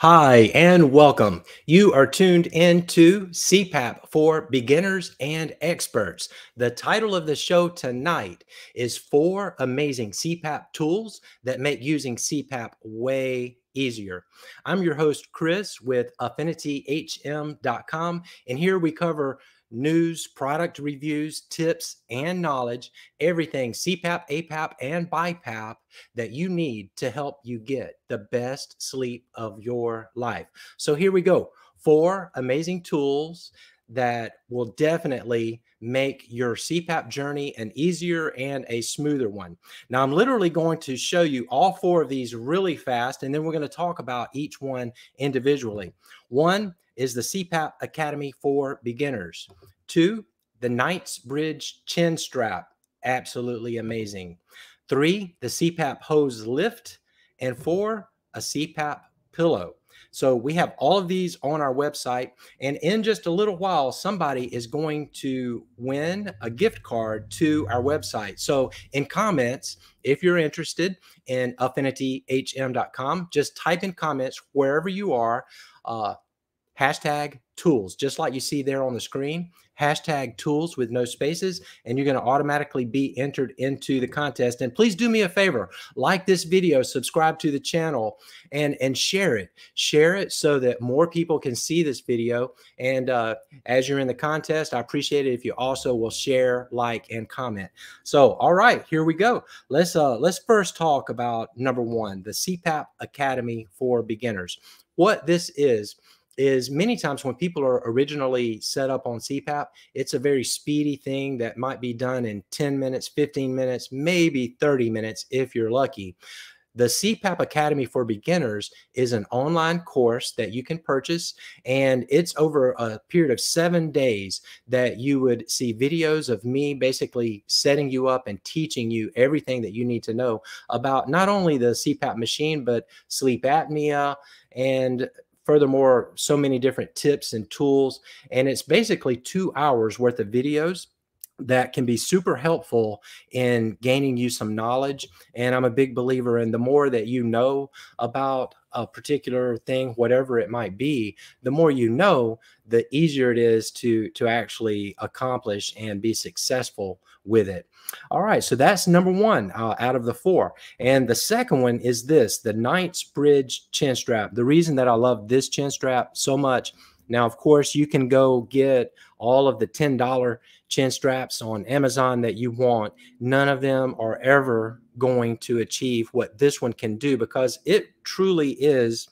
Hi, and welcome. You are tuned into CPAP for Beginners and Experts. The title of the show tonight is 4 Amazing CPAP Tools That Make Using CPAP Way Easier. I'm your host, Chris, with AffinityHM.com, and here we cover news, product reviews, tips, and knowledge, everything CPAP, APAP, and BiPAP that you need to help you get the best sleep of your life. So here we go. 4 amazing tools that will definitely make your CPAP journey an easier and a smoother one. Now, I'm literally going to show you all 4 of these really fast, and then we're going to talk about each one individually. 1 is the CPAP Academy for Beginners. 2, the Knightsbridge chin strap, absolutely amazing. 3, the CPAP hose lift, and 4, a CPAP pillow. So we have all of these on our website, and in just a little while, somebody is going to win a gift card to our website. So in comments, if you're interested in AffinityHM.com, just type in comments wherever you are, #tools, just like you see there on the screen, #tools with no spaces, and you're going to automatically be entered into the contest. And please do me a favor, like this video, subscribe to the channel, and share it. Share it so that more people can see this video. And as you're in the contest, I appreciate it if you also will share, like, and comment. So, all right, here we go. Let's first talk about number 1, the CPAP Academy for Beginners. What this is many times when people are originally set up on CPAP, it's a very speedy thing that might be done in 10 minutes, 15 minutes, maybe 30 minutes if you're lucky. The CPAP Academy for Beginners is an online course that you can purchase, and it's over a period of 7 days that you would see videos of me basically setting you up and teaching you everything that you need to know about not only the CPAP machine, but sleep apnea, and furthermore, so many different tips and tools. And it's basically 2 hours worth of videos that can be super helpful in gaining you some knowledge. And I'm a big believer in the more that you know about a particular thing, whatever it might be, the more you know, the easier it is to actually accomplish and be successful with it. All right, so that's number 1 out of the 4. And the second one is this, the Knightsbridge chin strap. The reason that I love this chin strap so much, now, of course, you can go get all of the $10 chin straps on Amazon that you want. None of them are ever going to achieve what this one can do, because it truly is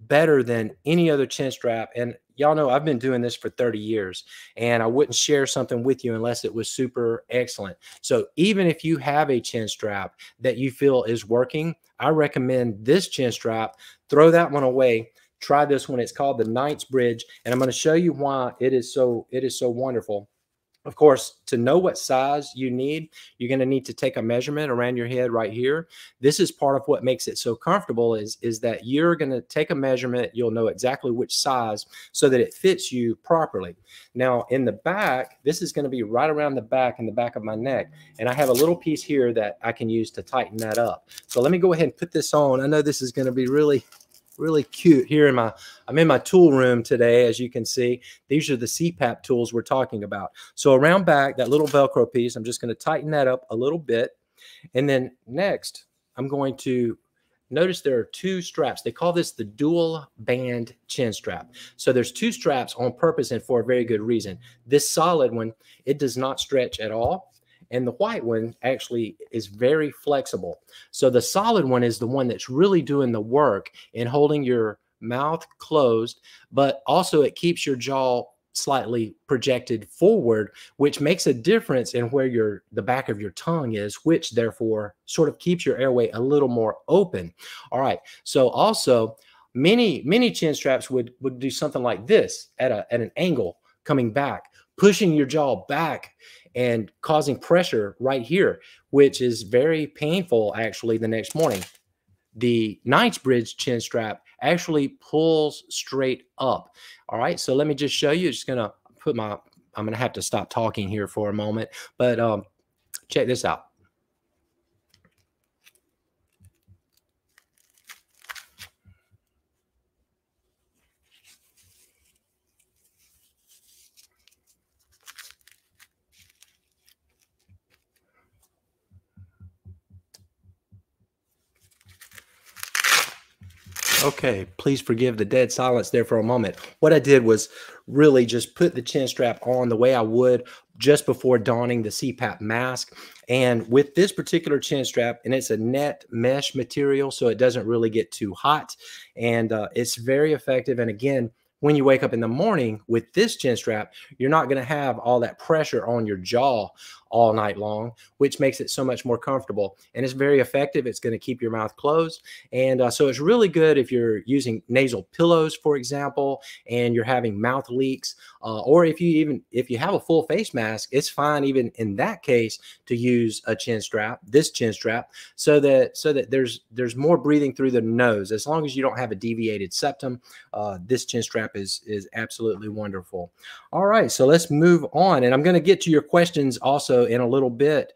better than any other chin strap. And y'all know I've been doing this for 30 years, and I wouldn't share something with you unless it was super excellent. So even if you have a chin strap that you feel is working, I recommend this chin strap. Throw that one away. Try this one. It's called the Knightsbridge, and I'm going to show you why it is so wonderful. Of course, to know what size you need, you're going to need to take a measurement around your head right here. This is part of what makes it so comfortable is that you're going to take a measurement. You'll know exactly which size so that it fits you properly. Now, in the back, this is going to be right around the back and the back of my neck. And I have a little piece here that I can use to tighten that up. So let me go ahead and put this on. I know this is going to be really cute here in my, I'm in my tool room today, as you can see. These are the CPAP tools we're talking about. So around back, that little Velcro piece, I'm just going to tighten that up a little bit. And then next, I'm going to notice there are 2 straps. They call this the dual band chin strap. So there's 2 straps on purpose and for a very good reason. This solid one, it does not stretch at all. And the white one actually is very flexible. So the solid one is the one that's really doing the work in holding your mouth closed, but also it keeps your jaw slightly projected forward, which makes a difference in where the back of your tongue is, which therefore sort of keeps your airway a little more open. All right, so also many chin straps would do something like this at an angle coming back, pushing your jaw back and causing pressure right here, which is very painful actually the next morning. The Knightsbridge chin strap actually pulls straight up. All right, so let me just show you. It's just gonna put my, I'm gonna have to stop talking here for a moment, but check this out. Okay, please forgive the dead silence there for a moment. What I did was really just put the chin strap on the way I would just before donning the CPAP mask. And with this particular chin strap, and it's a net mesh material, so it doesn't really get too hot. And it's very effective. And again, when you wake up in the morning with this chin strap, you're not going to have all that pressure on your jaw all night long, which makes it so much more comfortable. And it's very effective. It's going to keep your mouth closed. And so it's really good if you're using nasal pillows, for example, and you're having mouth leaks, or if you have a full face mask, it's fine even in that case to use a chin strap, this chin strap, so that there's more breathing through the nose. As long as you don't have a deviated septum, this chin strap is absolutely wonderful. All right, so let's move on. And I'm going to get to your questions also in a little bit.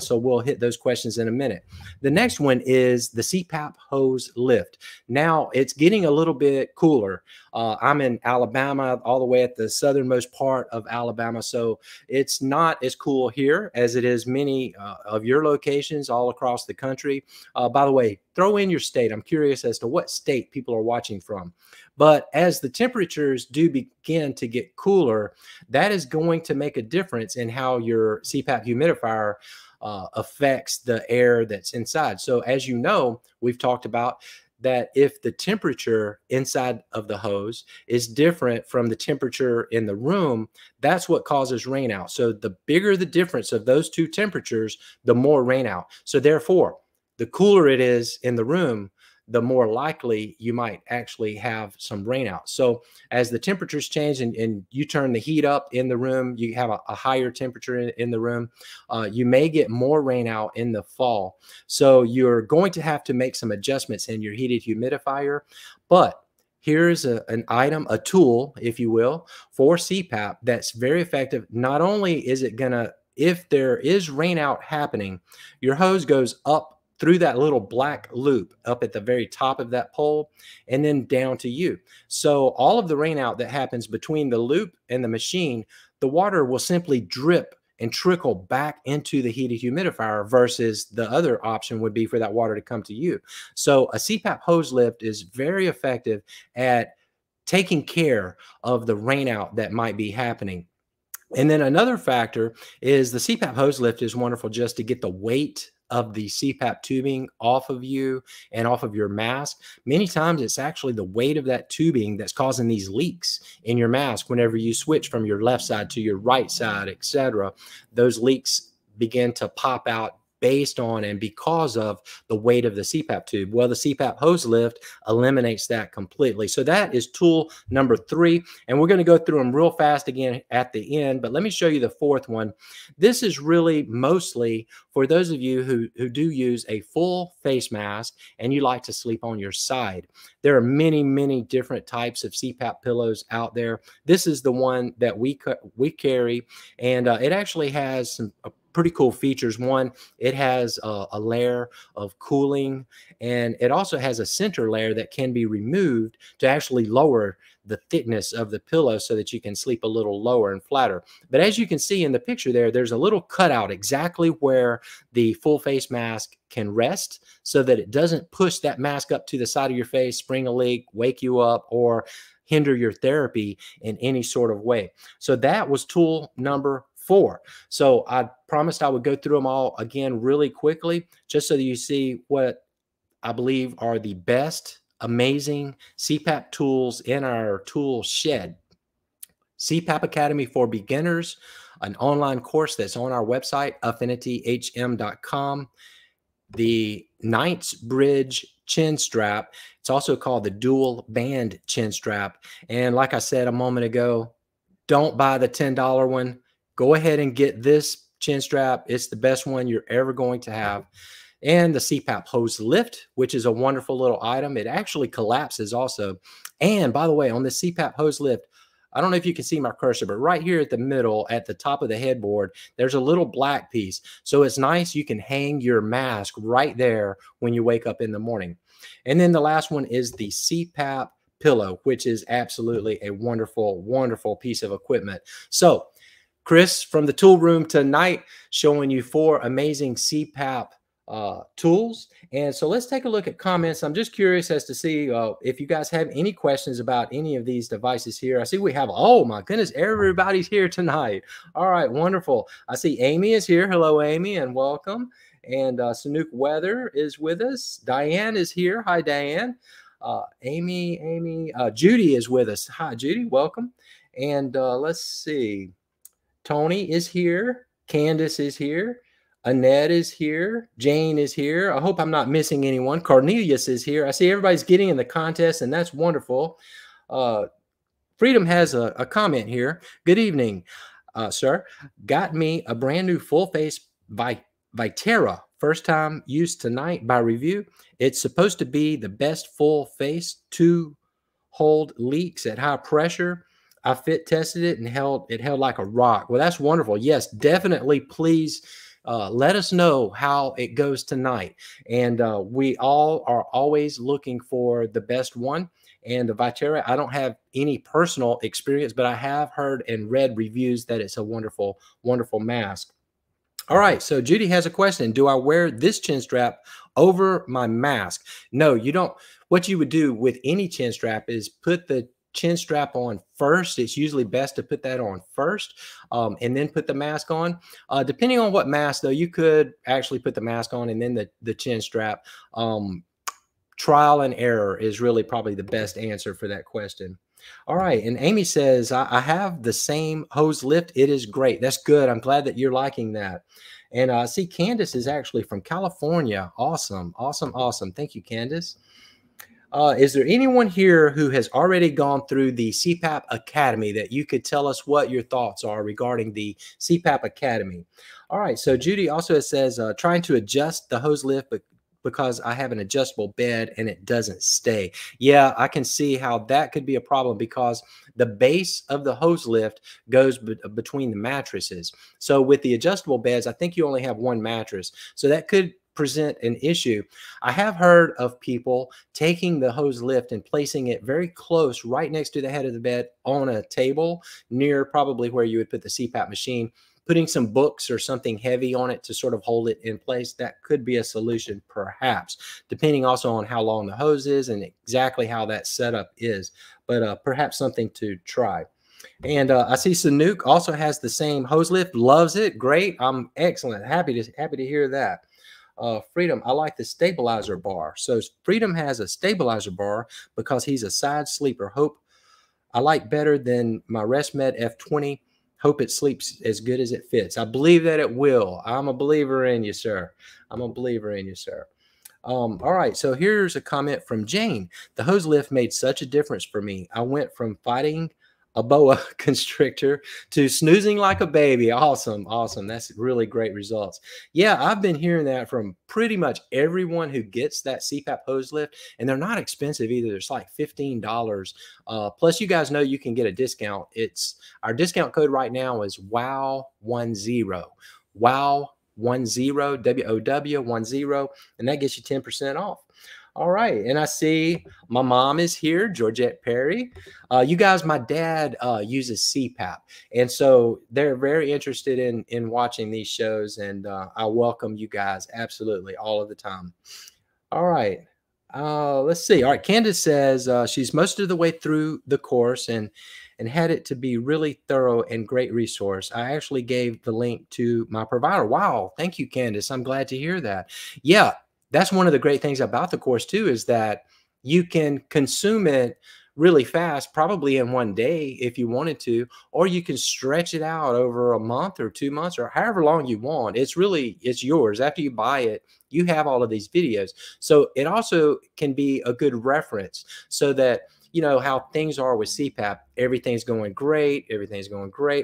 So we'll hit those questions in a minute. The next one is the CPAP hose lift. Now it's getting a little bit cooler. I'm in Alabama, all the way at the southernmost part of Alabama. So it's not as cool here as it is many of your locations all across the country. By the way, throw in your state. I'm curious as to what state people are watching from. But as the temperatures do begin to get cooler, that is going to make a difference in how your CPAP humidifier affects the air that's inside. So as you know, we've talked about that if the temperature inside of the hose is different from the temperature in the room, that's what causes rain out. So the bigger the difference of those two temperatures, the more rain out. So therefore, the cooler it is in the room, the more likely you might actually have some rain out. So as the temperatures change and you turn the heat up in the room, you have a higher temperature in the room, you may get more rain out in the fall. So you're going to have to make some adjustments in your heated humidifier. But here's an item, a tool, if you will, for CPAP that's very effective. Not only is it going to, if there is rain out happening, your hose goes up through that little black loop up at the very top of that pole and then down to you. So all of the rain out that happens between the loop and the machine, the water will simply drip and trickle back into the heated humidifier versus the other option would be for that water to come to you. So a CPAP hose lift is very effective at taking care of the rain out that might be happening. And then another factor is the CPAP hose lift is wonderful just to get the weight of the CPAP tubing off of you and off of your mask. Many times it's actually the weight of that tubing that's causing these leaks in your mask. Whenever you switch from your left side to your right side, etc., those leaks begin to pop out based on and because of the weight of the CPAP tube. Well, the CPAP hose lift eliminates that completely. So that is tool number 3. And we're going to go through them real fast again at the end, but let me show you the fourth one. This is really mostly for those of you who do use a full face mask and you like to sleep on your side. There are many, many different types of CPAP pillows out there. This is the one that we carry, and it actually has some pretty cool features. One, it has a layer of cooling, and it also has a center layer that can be removed to actually lower the thickness of the pillow so that you can sleep a little lower and flatter. But as you can see in the picture there, there's a little cutout exactly where the full face mask can rest so that it doesn't push that mask up to the side of your face, spring a leak, wake you up, or hinder your therapy in any sort of way. So that was tool number 4. So I promised I would go through them all again really quickly, just so that you see what I believe are the best amazing CPAP tools in our tool shed. CPAP Academy for Beginners, an online course that's on our website, AffinityHM.com. The Knightsbridge chin strap. It's also called the dual band chin strap. And like I said a moment ago, don't buy the $10 one. Go ahead and get this chin strap. It's the best one you're ever going to have. And the CPAP hose lift, which is a wonderful little item. It actually collapses also. And by the way, on the CPAP hose lift, I don't know if you can see my cursor, but right here at the middle, at the top of the headboard, there's a little black piece. So it's nice. You can hang your mask right there when you wake up in the morning. And then the last one is the CPAP pillow, which is absolutely a wonderful, wonderful piece of equipment. So Chris from the tool room tonight, showing you 4 amazing CPAP tools. And so let's take a look at comments. I'm just curious as to see if you guys have any questions about any of these devices here. I see we have, oh my goodness, everybody's here tonight. All right, wonderful. I see Amy is here. Hello, Amy, and welcome. And Sanook Weather is with us. Diane is here. Hi, Diane. Judy is with us. Hi, Judy. Welcome. And let's see. Tony is here. Candace is here. Annette is here. Jane is here. I hope I'm not missing anyone. Cornelius is here. I see everybody's getting in the contest, and that's wonderful. Freedom has a comment here. Good evening, sir. Got me a brand new full-face Viterra. First time used tonight by review. It's supposed to be the best full-face to hold leaks at high pressure. I fit tested it and it held like a rock. Well, that's wonderful. Yes, definitely. Please let us know how it goes tonight. And we all are always looking for the best one. And the Viterra, I don't have any personal experience, but I have heard and read reviews that it's a wonderful, wonderful mask. All right. So Judy has a question. Do I wear this chin strap over my mask? No, you don't. What you would do with any chin strap is put the chin strap on first. It's usually best to put that on first and then put the mask on. Depending on what mask, though, you could actually put the mask on and then the chin strap. Trial and error is really probably the best answer for that question. All right. And Amy says, I have the same hose lift. It is great. That's good. I'm glad that you're liking that. And I see Candace is actually from California. Awesome. Awesome. Awesome. Thank you, Candace. Is there anyone here who has already gone through the CPAP Academy that you could tell us what your thoughts are regarding the CPAP Academy? All right. So Judy also says, trying to adjust the hose lift, but because I have an adjustable bed and it doesn't stay. Yeah, I can see how that could be a problem because the base of the hose lift goes between the mattresses. So with the adjustable beds, I think you only have one mattress. So that could present an issue. I have heard of people taking the hose lift and placing it very close right next to the head of the bed on a table near probably where you would put the CPAP machine, putting some books or something heavy on it to sort of hold it in place. That could be a solution perhaps, depending also on how long the hose is and exactly how that setup is, but perhaps something to try. And I see Sanook also has the same hose lift, loves it. Great. I'm excellent. Happy to hear that. Freedom, I like the stabilizer bar. So Freedom has a stabilizer bar because he's a side sleeper. Hope I like better than my ResMed F20. Hope it sleeps as good as it fits. I believe that it will. I'm a believer in you, sir. I'm a believer in you, sir. All right. So here's a comment from Jane. The hose lift made such a difference for me. I went from fighting a boa constrictor to snoozing like a baby. Awesome. Awesome. That's really great results. Yeah, I've been hearing that from pretty much everyone who gets that CPAP hose lift, and they're not expensive either. It's like $15. Plus you guys know you can get a discount. It's our discount code right now is WOW10. WOW10, WOW10, and that gets you 10% off. All right. And I see my mom is here, Georgette Perry. You guys, my dad uses CPAP. And so they're very interested in watching these shows. And I welcome you guys absolutely all of the time. All right. Let's see. All right. Candace says she's most of the way through the course and had it to be really thorough and great resource. I actually gave the link to my provider. Wow. Thank you, Candace. I'm glad to hear that. Yeah. That's one of the great things about the course too, is that you can consume it really fast, probably in one day if you wanted to, or you can stretch it out over a month or 2 months or however long you want. It's really, it's yours. After you buy it, you have all of these videos. So it also can be a good reference so that you know how things are with CPAP. Everything's going great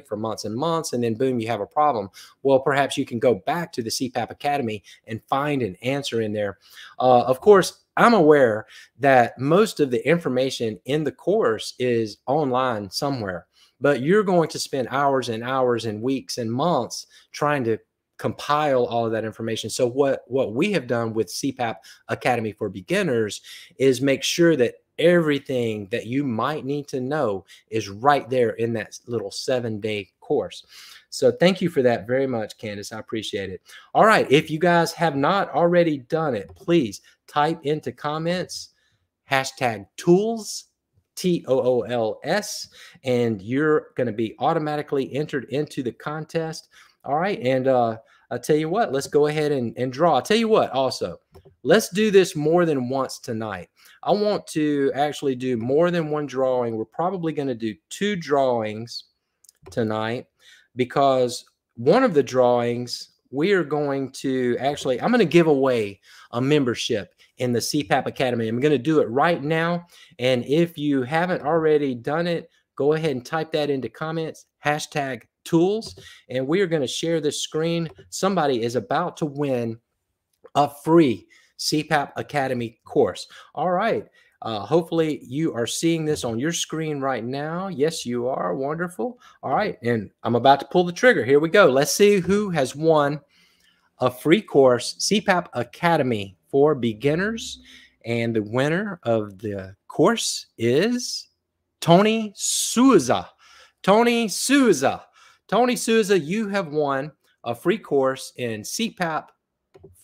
for months and months, and then boom, you have a problem. Well, perhaps you can go back to the CPAP Academy and find an answer in there. Of course, I'm aware that most of the information in the course is online somewhere, but you're going to spend hours and hours and weeks and months trying to compile all of that information. So what we have done with CPAP Academy for Beginners is make sure that everything that you might need to know is right there in that little 7-day course. So thank you for that very much, Candace. I appreciate it. All right. If you guys have not already done it, please type into comments hashtag tools, T-O-O-L-S, and you're going to be automatically entered into the contest. All right. And I'll tell you what, let's go ahead and draw. I'll tell you what also, let's do this more than once tonight. I want to actually do more than one drawing. We're probably going to do 2 drawings tonight, because one of the drawings we are going to actually, I'm going to give away a membership in the CPAP Academy. I'm going to do it right now. And if you haven't already done it, go ahead and type that into comments, hashtag tools, and we are going to share this screen. Somebody is about to win a free CPAP Academy course. All right. Hopefully you are seeing this on your screen right now. Yes, you are. Wonderful. All right. And I'm about to pull the trigger. Here we go. Let's see who has won a free course, CPAP Academy for beginners. And the winner of the course is Tony Souza. Tony Souza. Tony Souza, you have won a free course in CPAP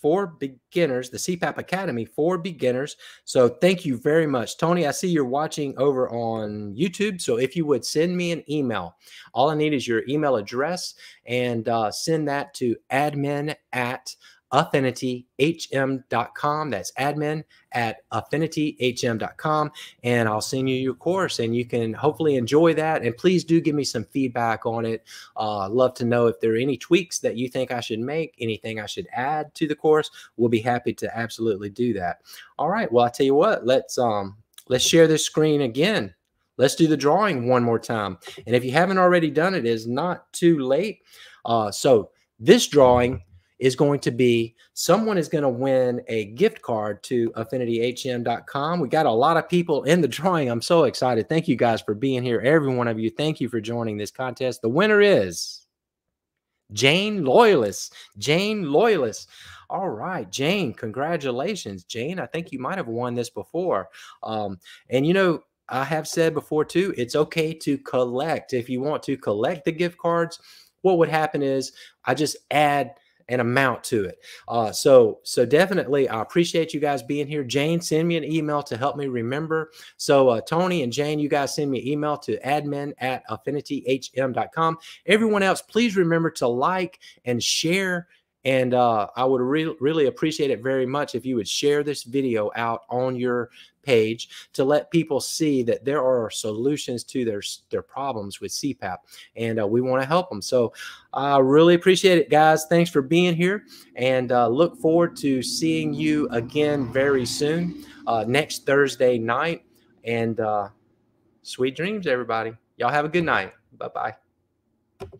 for beginners, the CPAP Academy for beginners. So thank you very much, Tony. I see you're watching over on YouTube. So if you would send me an email, all I need is your email address, and send that to admin@AffinityHM.com. That's admin@AffinityHM.com. And I'll send you your course, and you can hopefully enjoy that. And please do give me some feedback on it. I'd love to know if there are any tweaks that you think I should make, anything I should add to the course. We'll be happy to absolutely do that. All right. Well, I'll tell you what, let's share this screen again. Let's do the drawing one more time. And if you haven't already done it, it's not too late. So this drawing is going to be, someone is going to win a gift card to AffinityHM.com. We got a lot of people in the drawing. I'm so excited. Thank you guys for being here. Every one of you, thank you for joining this contest. The winner is Jane Loyalist. Jane Loyalist. All right, Jane, congratulations. Jane, I think you might have won this before. And you know, I have said before too, it's okay to collect. If you want to collect the gift cards, what would happen is I just add an amount to it. So definitely, I appreciate you guys being here. Jane, send me an email to help me remember. So Tony and Jane, you guys send me an email to admin@AffinityHM.com. Everyone else, please remember to like and share. And I would really appreciate it very much if you would share this video out on your page to let people see that there are solutions to their problems with CPAP, and we want to help them. So I really appreciate it, guys. Thanks for being here, and look forward to seeing you again very soon, next Thursday night. And sweet dreams, everybody. Y'all have a good night. Bye-bye.